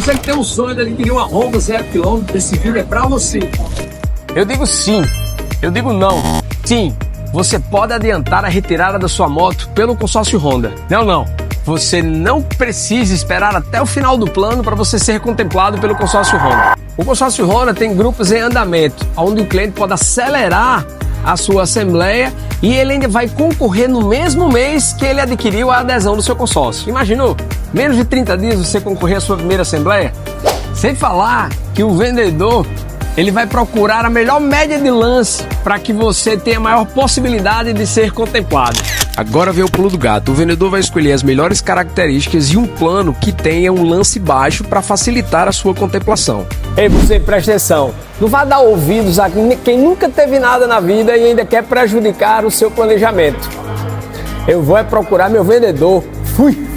Você que tem um sonho de adquirir uma Honda 0 km, esse vídeo é pra você. Eu digo sim, eu digo não. Sim, você pode adiantar a retirada da sua moto pelo consórcio Honda. Não. Você não precisa esperar até o final do plano para você ser contemplado pelo consórcio Honda. O consórcio Honda tem grupos em andamento, onde o cliente pode acelerar a sua assembleia e ele ainda vai concorrer no mesmo mês que ele adquiriu a adesão do seu consórcio. Imaginou? Menos de 30 dias você concorrer à sua primeira assembleia? Sem falar que o vendedor ele vai procurar a melhor média de lance para que você tenha a maior possibilidade de ser contemplado. Agora vem o pulo do gato. O vendedor vai escolher as melhores características e um plano que tenha um lance baixo para facilitar a sua contemplação. Ei, você presta atenção. Não vá dar ouvidos a quem nunca teve nada na vida e ainda quer prejudicar o seu planejamento. Eu vou procurar meu vendedor. Fui!